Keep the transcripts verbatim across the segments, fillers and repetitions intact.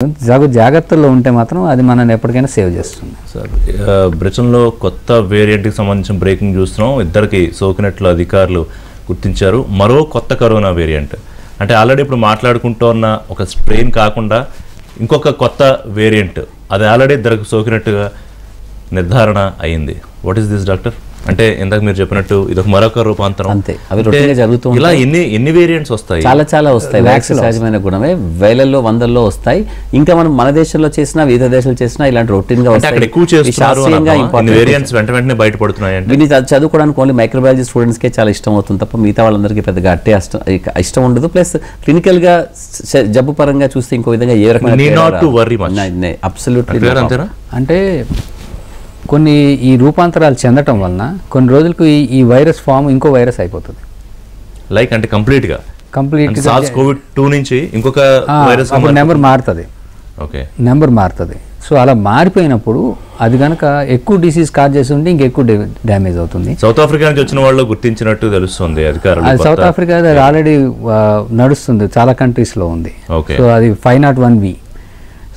जग जाग्रत अभी मन एपड़कना सेव सर ब्रिटन కొత్త वेरिएंट की संबंधी ब्रेकिंग चूस्ना इधर की सोकनेट అధికారులు గుర్తించారు మరో కొత్త కరోనా వేరియంట్ అంటే ఆల్రెడీ ఇప్పుడు మాట్లాడుకుంటున్న ఒక స్ట్రెయిన్ కాకుండా ఇంకొక కొత్త వేరియంట్ అది ఆల్రెడీ ఇద్దరికి సోకినట్టుగా నిర్ధారణ అయ్యింది వాట్ ఇస్ దిస్ డాక్టర్ అంటే ఇందాక మీరు చెప్పినట్టు ఇది ఒక మరొక రూపాంతరం అంతే అవి రొటీన్ గా జరుగుతూ ఇలా ఎన్ని ఎన్ని వేరియంట్స్ వస్తాయి చాలా చాలా వస్తాయి వ్యాక్సిన్ సహజమైన గుణమే వేలల్లో వందల్లో వస్తాయి ఇంకా మనం మన దేశంలో చేసినా వివిధ దేశాల్లో చేసినా ఇలాంటి రొటీన్ గా వస్తాయి అంటే అక్కడ ఎక్కువ చేస్తున్నారు అన్న వేరియంట్స్ వెంట వెంటనే బయటపడుతున్నాయి అంటే వీని చదువుకోవడానికి ఓన్లీ మైక్రోబయాలజీ స్టూడెంట్స్ కే చాలా ఇష్టం అవుతుంది తప్ప మిగతా వాళ్ళందరికీ పెద్దగా అట్టే ఇష్టం ఉండదు ప్లస్ క్లినికల్ గా జబ్బు పరంగా చూస్తే ఇంకో విధంగా ఏ రకమైన need not to worry much నై అబ్సల్యూట్లీ అంతేనా అంటే కొన్ని ఈ రూపాంతరాలు చెందడం వలన కొన్ని రోజులకు ఈ వైరస్ ఫామ్ ఇంకో వైరస్ అయిపోతుంది లైక్ అంటే కంప్లీట్ గా కంప్లీట్ సార్స్ కోవిడ్ రెండు నుంచి ఇంకొక వైరస్ ఒక నంబర్ మారుతది ఓకే నంబర్ మారుతది సో అలా మారిపోయినప్పుడు అది గనక ఎక్కువ డిసీజ్ కాజ్ చేస్తుంటే ఇంకా ఎక్కువ డ్యామేజ్ అవుతుంది సౌత్ ఆఫ్రికా నుంచి వచ్చిన వాళ్ళు గుర్తించినట్టు తెలుస్తుంది అధికారులు సౌత్ ఆఫ్రికా ఆల్రెడీ నడుస్తుంది చాలా కంట్రీస్ లో ఉంది సో అది five nought one B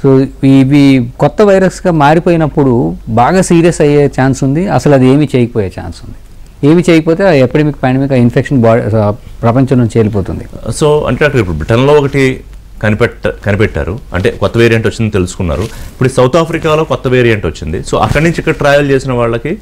so ఇవి కొత్త వైరస్గా మారిపోయినప్పుడు బాగా సీరియస్ అయ్యే ఛాన్స్ ఉంది అసలు అది ఏమీ చేయకపోయే ఛాన్స్ ఉంది ఏమి చేయకపోతే ఎపిడెమిక్ పాండమిక్ ఇన్ఫెక్షన్ ప్రపంచం నుంచి వెళ్ళిపోతుంది సో అంటే ఇప్పుడు బ్రిటన్లో ఒకటి కనిపెట్ట కనిపెట్టారు అంటే కొత్త వేరియంట్ వచ్చిందని తెలుసుకున్నారు ఇప్పుడు సౌత్ ఆఫ్రికాలో కొత్త వేరియంట్ వచ్చింది సో అక్కడి నుంచి ఇక్కడ ట్రావెల్ చేసిన వాళ్ళకి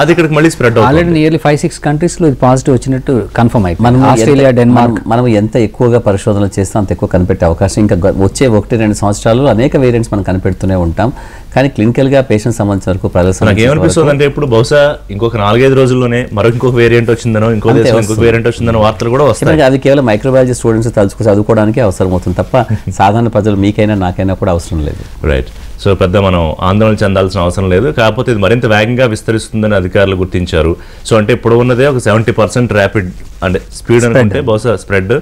అది ఇక్కడికి మళ్ళీ స్ప్రెడ్ అవుతుంది already nearly five six countries లో ఇది పాజిటివ్ వచ్చినట్టు కన్ఫర్మ్ అయ్యింది మనం ఆస్ట్రేలియా డెన్మార్క్ మనం ఎంత ఎక్కువగా పరిశోధనలు చేస్తాం అంత ఎక్కువ కనిపెట్టే అవకాశం ఇంకా వచ్చే ఒకటి రెండు సంవత్సరాల్లో అనేక వేరియంట్స్ మనం కనిపెడుతూనే ఉంటాం కానీ క్లినికల్ గా పేషెంట్ సంబంధించిన వరకు ప్రదర్శన నాకు ఏమనిపిస్తుంది అంటే ఇప్పుడు బహుశా ఇంకొక నాలుగైదు రోజుల్లోనే మరొక ఇంకొక వేరియంట్ వచ్చిందనో ఇంకో దేశం ఇంకొక వేరియంట్ వచ్చిందనో వార్తలు కూడా వస్తాయి అది కేవలం మైక్రోబయాలజీ స్టూడెంట్స్ తలుచుకు చదువుకోవడానికి అవసరం అవుతుంది తప్ప సాధారణ ప్రజలు మీకైనా నాకైనా కూడా అవసరం లేదు రైట్ సో పెద్ద మనం ఆందోళన చెందాల్సిన అవసరం లేదు కాకపోతే ఇది మరింత వేగంగా విస్తరిస్తుందని అధికారులు గుర్తించారు సో అంటే ఇప్పుడు ఉన్నదే ఒక సెవెంటీ పర్సెంట్ ర్యాపిడ్ అంటే స్పీడ్ అనుకుంటే బహుశా స్ప్రెడ్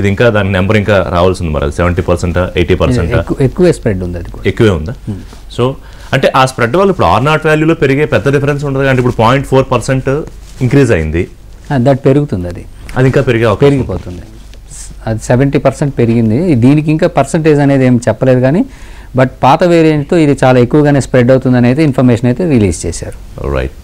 ఇది ఇంకా దాని నెంబర్ ఇంకా రావాల్సింది మరి అది సెవెంటీ పర్సెంట్ ఎయిటీ పర్సెంట్ ఎక్కువే స్ప్రెడ్ ఉంది అది ఎక్కువే ఉందా సో అంటే ఆ స్ప్రెడ్ వల్ల ఇప్పుడు ఆర్ నాట్ వాల్యూలో పెరిగే పెద్ద డిఫరెన్స్ ఉండదు అంటే ఇప్పుడు పాయింట్ ఫోర్ పర్సెంట్ ఇంక్రీజ్ అయింది దట్ పెరుగుతుంది అది అది ఇంకా పెరిగే పెరిగిపోతుంది అది సెవెంటీ పర్సెంట్ పెరిగింది దీనికి ఇంకా పర్సంటేజ్ అనేది ఏం చెప్పలేదు కానీ బట్ పాత వేరియంట్తో ఇది చాలా ఎక్కువగానే స్ప్రెడ్ అవుతుందని అయితే ఇన్ఫర్మేషన్ అయితే రిలీజ్ చేశారు రైట్